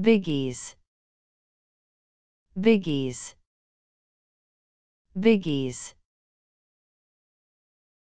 Biggies, biggies, biggies.